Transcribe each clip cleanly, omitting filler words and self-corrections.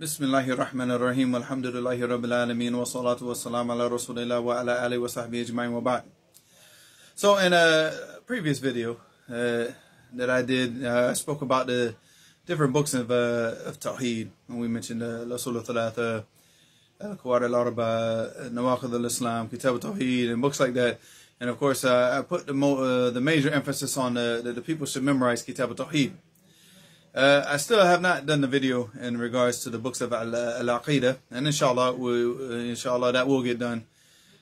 Bismillahir Rahmanir Rahim. Alhamdulillahi Rabbil Alameen. Wa salatu wa salam ala Rasulillah wa ala alihi wa sahbihi ajma'in wa ba'd. So in a previous video that I did, I spoke about the different books of Tawheed. And we mentioned Al-Usul Al-Thalatha, Al-Qawaid Al-Arba, Nawaqid Al-Islam, Kitab Al-Tawheed, and books like that. And of course, I put the major emphasis on that the people should memorize Kitab Al-Tawheed. I still have not done the video in regards to the books of Al-Aqidah, and inshallah that will get done.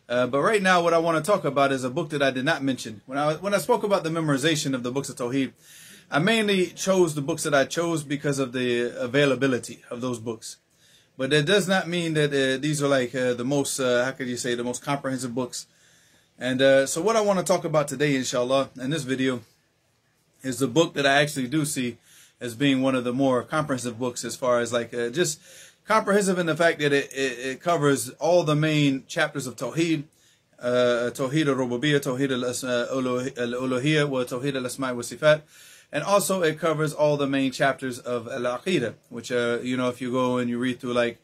But right now what I want to talk about is a book that I did not mention. When I spoke about the memorization of the books of Tawheed, I mainly chose the books that I chose because of the availability of those books. But that does not mean that these are like the most, how could you say, the most comprehensive books. And so what I want to talk about today, inshallah, in this video, is the book that I actually do see as being one of the more comprehensive books, as far as like just comprehensive in the fact that it covers all the main chapters of Tawheed, Tawheed al-Rububiyyah, Tawheed al-Uluhiyyah, wa Tawheed al-Asma'i wa Sifat, and also it covers all the main chapters of Al-Aqidah, which you know, if you go and you read through like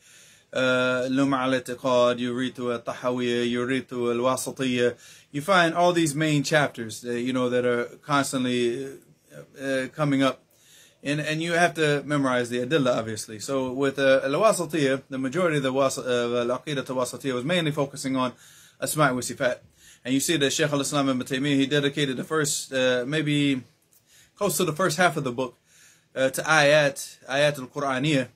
Lum' al-I'tiqad, you read through Al-Tahawiyah, you read through Al-Wasatiyyah, you find all these main chapters that, you know, that are constantly coming up. And you have to memorize the Adillah, obviously. So with Al-Wasatiyyah, the majority of the Al-Aqidah Al-Wasatiyyah was mainly focusing on Asma'i wa Sifat. And you see that Shaykh al-Islam Ibn Taymiyyah, he dedicated the first, maybe close to the first half of the book, to ayat al-Qur'aniyah,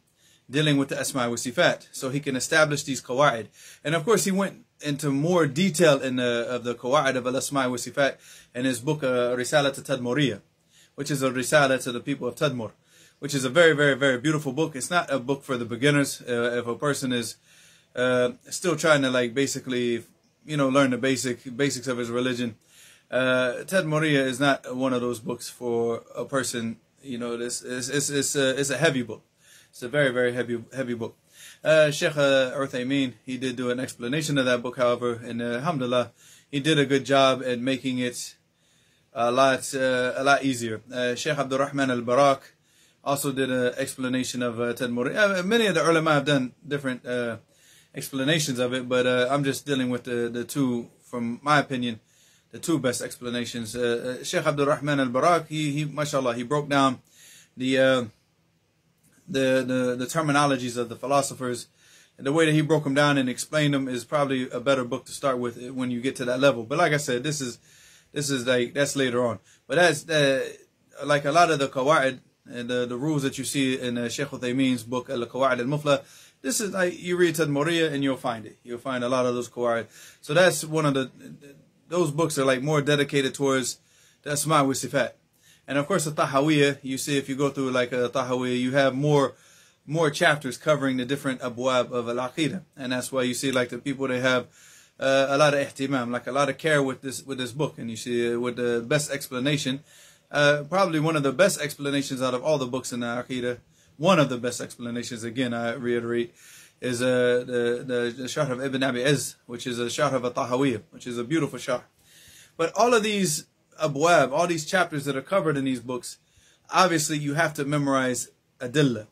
dealing with the Asma'i wa Sifat, so he can establish these Qawa'id. And of course, he went into more detail in the Qawa'id of Al-Asma'i wa Sifat in his book, Risalat al-Tadmuriyyah, which is a risala to the people of Tadmur, which is a very, very, very beautiful book. It's not a book for the beginners. If a person is still trying to, like, basically, you know, learn the basics of his religion, Tadmuriyyah is not one of those books for a person. You know, this it's a heavy book. It's a very, very heavy book. Shaykh Uthaymin, he did do an explanation of that book, however, and alhamdulillah, he did a good job at making it a lot easier. Shaykh Abdul Rahman al-Barak also did an explanation of Tadmuriyyah. Many of the ulama have done different explanations of it, but I'm just dealing with the two, from my opinion, the two best explanations. Shaykh Abdul Rahman al-Barak, he mashallah, he broke down the terminologies of the philosophers. And the way that he broke them down and explained them is probably a better book to start with when you get to that level. But like I said, this is like, that's later on. But that's like a lot of the Qawa'id and the rules that you see in Shaykh Uthaymeen's book, Al-Qawa'id Al-Mufla. This is like, you read Tadmuriyyah and you'll find it. You'll find a lot of those Qawa'id. So that's one of those books are like more dedicated towards the Asma' wa Sifat. And of course the Tahawiyah, you see if you go through like a Tahawiyah, you have more chapters covering the different abwab of Al-Aqidah. And that's why you see like the people, they have a lot of ihtimam, like a lot of care with this book. And you see with the best explanation, probably one of the best explanations out of all the books in the Aqidah, one of the best explanations, again I reiterate, is the Sharh of Ibn Abi Izz, which is a Sharh of At-Tahawiyya, which is a beautiful Sharh. But all of these abwab, all these chapters that are covered in these books, obviously you have to memorize Adillah.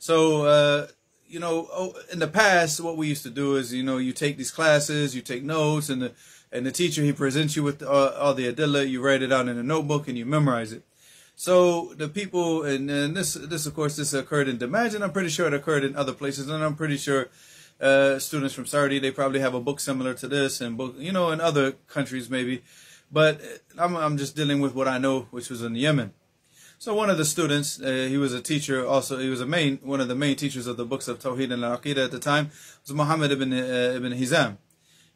So you know, in the past, what we used to do is, you know, you take these classes, you take notes, and the teacher, he presents you with all the Adillah, you write it out in a notebook, and you memorize it. So the people, and this of course, this occurred in Damaj, and I'm pretty sure it occurred in other places, and I'm pretty sure students from Saudi, they probably have a book similar to this, and book, you know, in other countries maybe. But I'm just dealing with what I know, which was in Yemen. So one of the students, he was a teacher also, he was one of the main teachers of the books of Tawheed and Al-Aqidah at the time, was Muhammad ibn Hizam.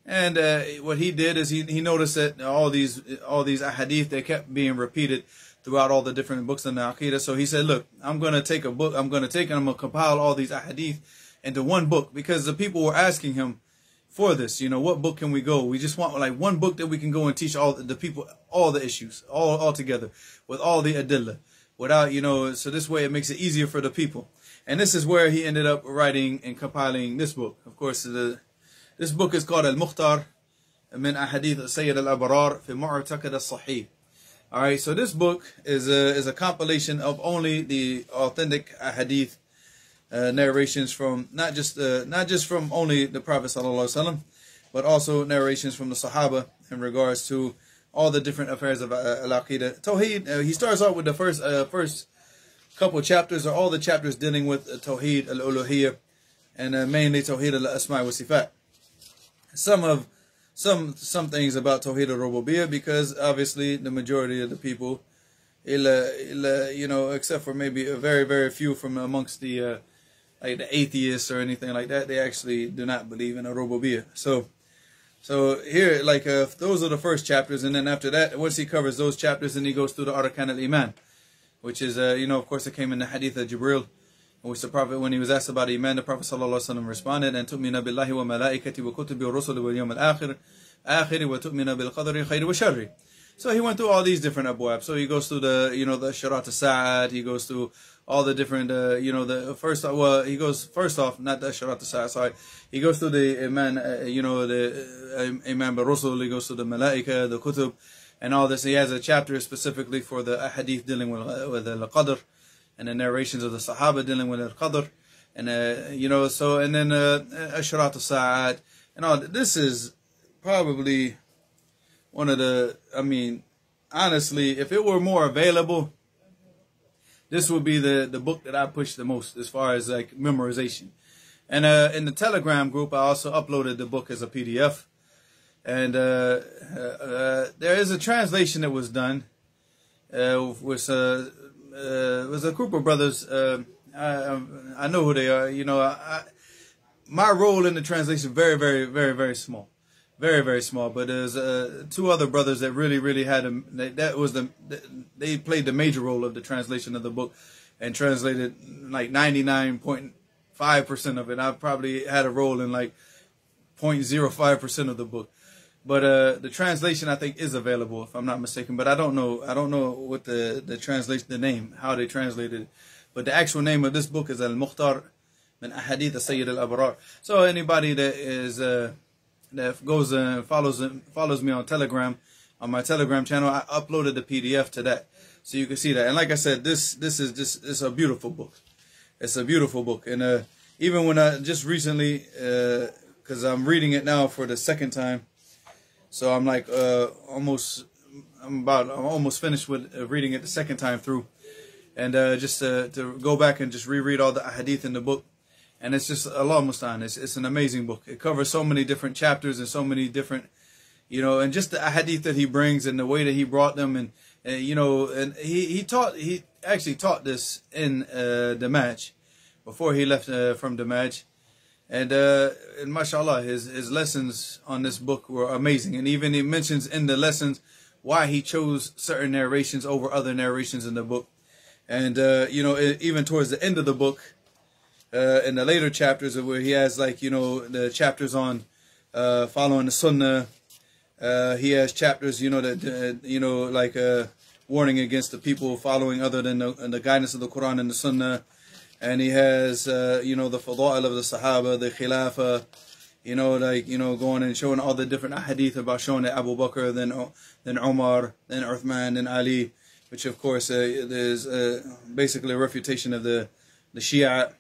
And what he did is he noticed that all these ahadith, they kept being repeated throughout all the different books in Al-Aqidah. So he said, look, I'm going to take a book, I'm going to compile all these ahadith into one book, because the people were asking him for this, you know, what book can we go? We just want like one book that we can go and teach all the people, all the issues, all together, with all the Adillah. Without, you know, so this way it makes it easier for the people. And this is where he ended up writing and compiling this book. Of course, this book is called Al-Mukhtar min Ahadith Sayyid Al-Abrar fi Mu'taqad As-Sahih. All right, so this book is a compilation of only the authentic ahadith narrations from not just from only the Prophet ﷺ, but also narrations from the Sahaba in regards to all the different affairs of al-Aqidah. Tawheed, he starts out with the first couple chapters, or all the chapters dealing with Tawheed al-Uluhiyyah, and mainly Tawheed al-Asma' wa Sifat. Some things about Tawheed al-Rububiyyah, because obviously the majority of the people, you know, except for maybe a very, very few from amongst the like the atheists or anything like that, they actually do not believe in a Rububiyyah. So here, like, those are the first chapters, and then after that, once he covers those chapters, then he goes through the Arkan al-Iman, which is, you know, of course it came in the Hadith of Jibril, in which the Prophet, when he was asked about Iman, the Prophet ﷺ responded, and tu'mina billahi wa malaikati wa kutubi wa rusuli wa yawm al-akhir wa tu'mina bil qadri khayri wa sharri. So he went through all these different abwab. So he goes through the, you know, the Asharat al-Sa'ad, he goes through all the different, you know, the first, well, he goes, first off, not the Asharat al-Sa'ad, sorry, he goes through the Iman, you know, the Iman bil Rusul, he goes through the Malaika, the Kutub, and all this. He has a chapter specifically for the Hadith dealing with al-Qadr, and the narrations of the Sahaba dealing with al-Qadr, and, you know, so, and then Asharat al-Sa'ad, and all that. This is probably one of the, I mean, honestly, if it were more available, this would be the book that I push the most as far as like memorization. And in the Telegram group, I also uploaded the book as a PDF. And there is a translation that was done with it was a group of brothers. I know who they are. You know, my role in the translation very, very small. Very, very small, but there's two other brothers that really had them. They played the major role of the translation of the book and translated like 99.5% of it. I probably had a role in like 0.05% of the book, but the translation I think is available if I'm not mistaken. But I don't know what the translation, the name, how they translated it. But the actual name of this book is Al-Mukhtar min Ahadith Sayyid Al-Abrar. So anybody that is that goes and follows me on Telegram, on my Telegram channel, I uploaded the PDF to that, so you can see that. And like I said, this is a beautiful book. It's a beautiful book, and even when I just recently, because I'm reading it now for the second time, so I'm like I'm almost finished with reading it the second time through, and just to go back and just reread all the hadith in the book. And it's just Allah Mustaan. It's an amazing book. It covers so many different chapters and so many different, you know, and just the hadith that he brings and the way that he brought them, and you know, and he actually taught this in Damaj before he left from Damaj, and mashallah, his lessons on this book were amazing. And even he mentions in the lessons why he chose certain narrations over other narrations in the book, and you know, even towards the end of the book. In the later chapters where he has, like, you know, the chapters on following the Sunnah, he has chapters, you know, that you know, like warning against the people following other than the guidance of the Quran and the Sunnah, and he has you know, the Fada'il of the Sahaba, the Khilafah, you know, like, you know, going and showing all the different ahadith about showing that Abu Bakr, then Umar, then Uthman, then Ali, which of course there's basically a refutation of the Shia.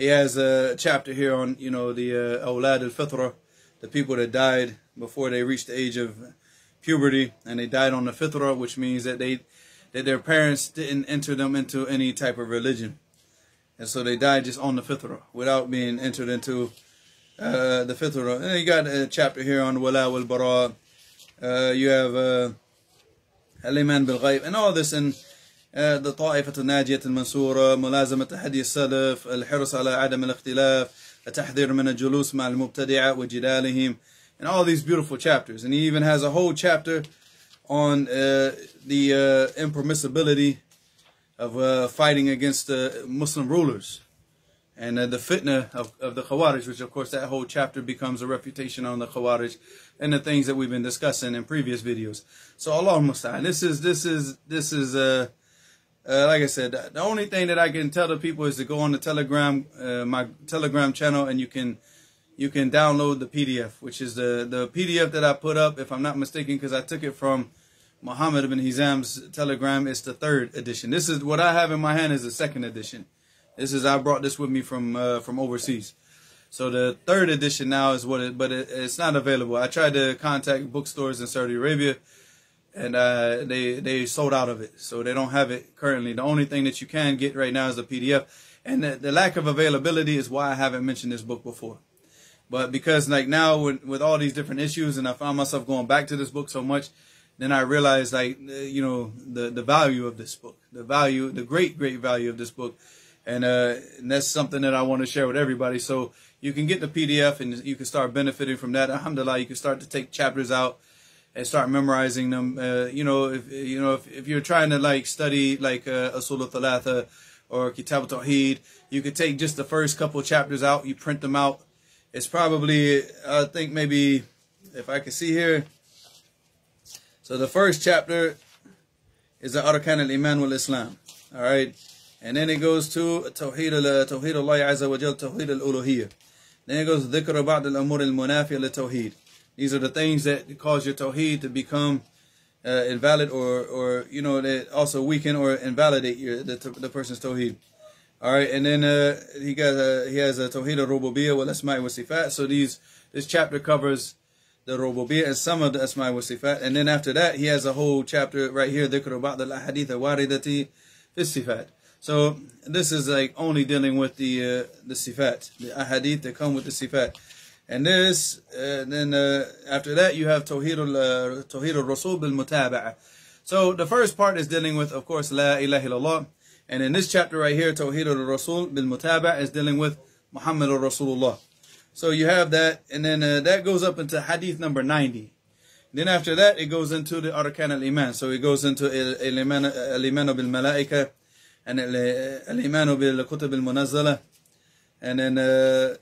He has a chapter here on, you know, the Awlad al-Fitra, the people that died before they reached the age of puberty, and they died on the Fitra, which means that their parents didn't enter them into any type of religion. And so they died just on the Fitra, without being entered into the Fitra. And you got a chapter here on Wala wal-Bara, you have Al-Iman bil-Ghayb, and all this in the Ta'ifat al-Najiyat al-Mansura, Mulazamat al-Hadi al-Salaf, al-Hirs ala Adam al-Ikhtilaf, al-Tahdhir min al-Julus ma al-Mubtadi'a wa Jidalihim, and all these beautiful chapters. And he even has a whole chapter on the impermissibility of fighting against the Muslim rulers and the fitna of the Khawarij, which of course that whole chapter becomes a refutation on the Khawarij and the things that we've been discussing in previous videos. So Allah Musta'an, this is like I said, the only thing that I can tell the people is to go on the Telegram, my Telegram channel, and you can download the PDF, which is the PDF that I put up, if I'm not mistaken, because I took it from Muhammad ibn Hizam's Telegram. It's the 3rd edition. This is what I have in my hand is the 2nd edition, This is, I brought this with me from overseas. So the third edition now is what it, but it's not available. I tried to contact bookstores in Saudi Arabia, and they sold out of it. So they don't have it currently. The only thing that you can get right now is a PDF. And the lack of availability is why I haven't mentioned this book before. But because like now with all these different issues, and I found myself going back to this book so much, then I realized, like, you know, the value of this book, the value, the great value of this book. And that's something that I want to share with everybody. So you can get the PDF and you can start benefiting from that. Alhamdulillah, you can start to take chapters out and start memorizing them. If you're trying to like study like Usul al-Thalatha or Kitab al-Tawheed, you could take just the first couple chapters out. You print them out. It's probably, I think maybe, if I can see here. So the first chapter is the Arkan al-Iman wal-Islam. All right. And then it goes to Tawheed Allah Azza wa Jal, Tawheed al-Uluhiyyah. Then it goes to Dhikr Ba'd al-Amur al-Munafiya li-Tawheed. These are the things that cause your Tawheed to become invalid or you know, that also weaken or invalidate the person's Tawheed. All right, and then he has a Tawheed al-Rububiyyah wal Asma'i wa Sifat. So this chapter covers the Rububiyyah and some of the Asma'i wa Sifat. And then after that, he has a whole chapter right here, Dhikr Ba'd al-Ahadith al-Waridati fi Sifat. So this is like only dealing with the sifat, the ahadith that come with the sifat, and this. Then after that, you have Tawheed al-Rasul bil-Mutaba'ah. So the first part is dealing with, of course, La ilaha illallah, and in this chapter right here, Tawheed al-Rasul bil-Mutaba'ah is dealing with Muhammad al-Rasulullah. So you have that, and then that goes up into hadith number 90. Then after that, it goes into the Arkan al-Iman. So it goes into al-Iman bil-Malaika. And al-Iman bil-Kutub al-Munazzala. And then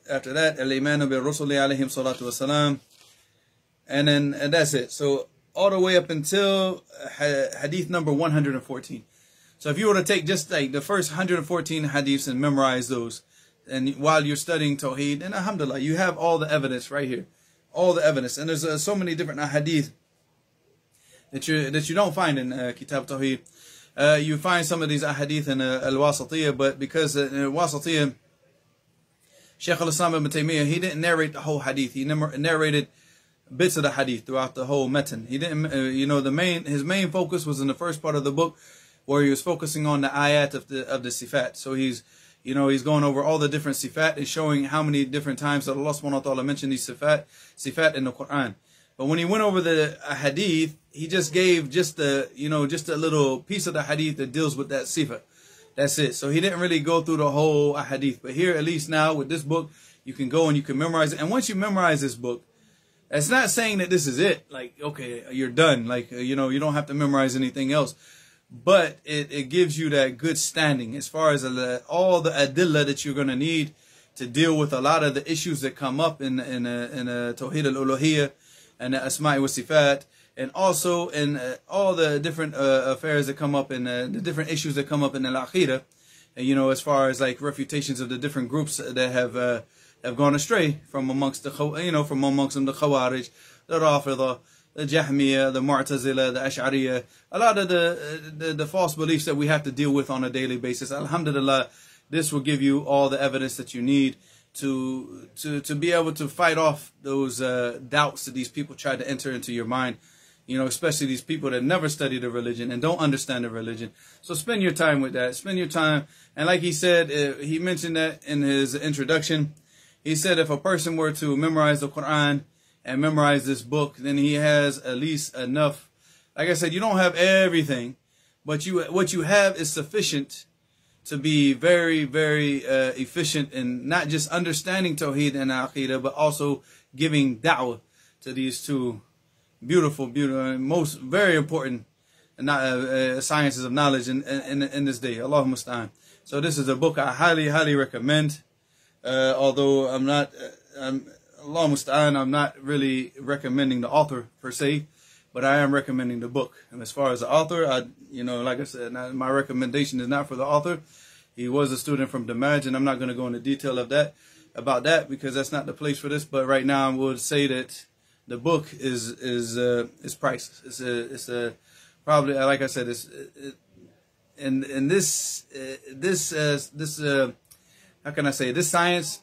after that, al-Iman bil-Rusuli alayhim salatu wasalam. And then that's it. So all the way up until hadith number 114. So if you were to take just like the first 114 hadiths and memorize those, and while you're studying Tawheed, then alhamdulillah, you have all the evidence right here. All the evidence. And there's so many different hadith that you don't find in Kitab Tawheed. You find some of these ahadith in Al-Wasatiyah, but because in Al-Wasatiyah, Shaykh al-Islam ibn Taymiyyah, he didn't narrate the whole hadith. He narrated bits of the hadith throughout the whole metin. He didn't, his main focus was in the first part of the book, where he was focusing on the ayat of the sifat. So he's going over all the different sifat and showing how many different times that Allah subhanahu wa ta'ala mentioned these sifat in the Quran. But when he went over the hadith, he just gave just a little piece of the hadith that deals with that sifa. That's it. So he didn't really go through the whole hadith. But here, at least now with this book, you can go and you can memorize it. And once you memorize this book, it's not saying that this is it. Like, okay, you're done. Like, you don't have to memorize anything else. But it gives you that good standing as far as all the adillah that you're going to need to deal with a lot of the issues that come up in Tawheed al-Uluhiyyah and the Asma'i wa Sifat, and also in all the different affairs that come up in the different issues that come up in Al-Aqidah, as far as like refutations of the different groups that have gone astray from amongst the the Khawarij, the Rafida, the Jahmiyyah, the Mu'tazila, the Ash'ariyah, a lot of the false beliefs that we have to deal with on a daily basis. Alhamdulillah, this will give you all the evidence that you need to be able to fight off those doubts that these people try to enter into your mind, especially these people that never study the religion and don't understand the religion. So spend your time with that. Spend your time. And like he said, he mentioned that in his introduction. He said if a person were to memorize the Quran and memorize this book, then he has at least enough. Like I said, you don't have everything, but what you have is sufficient to be very, very efficient in not just understanding Tawheed and Aqidah, but also giving da'wah to these two beautiful, most very important sciences of knowledge in this day. Allahumma musta'an. So this is a book I highly recommend. Although I'm not, Allahumma musta'an, I'm not really recommending the author per se, but I am recommending the book. And as far as the author, like I said, my recommendation is not for the author. He was a student from Damaj, and I'm not going to go into detail of that, about that, because that's not the place for this. But right now, I would say that the book is priceless. It's probably, like I said, it's in this how can I say, this science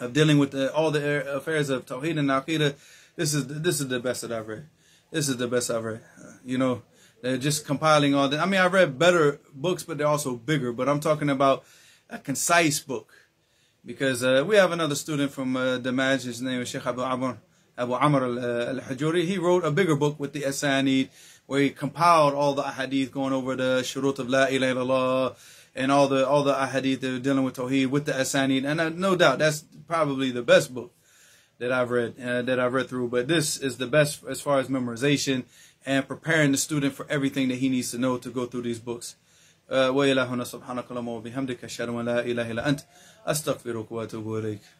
of dealing with all the affairs of Tawheed and Aqidah, this is the best that I've read. This is the best I've read. You know, they're just compiling all the, I mean, I've read better books, but they're also bigger. But I'm talking about a concise book. Because we have another student from Damaj, his name is Sheikh Abu Amr al-Hajuri. He wrote a bigger book with the Asanid, where he compiled all the ahadith going over the shurut of La ilaha illallah and all the ahadith that are dealing with Tawheed with the Asanid. And no doubt, that's probably the best book that I've read, through. But this is the best as far as memorization and preparing the student for everything that he needs to know to go through these books. وإلهنا سبحانك اللهم وبحمدك أشهد أن لا إله إلا أنت أستغفرك وأتوب إليك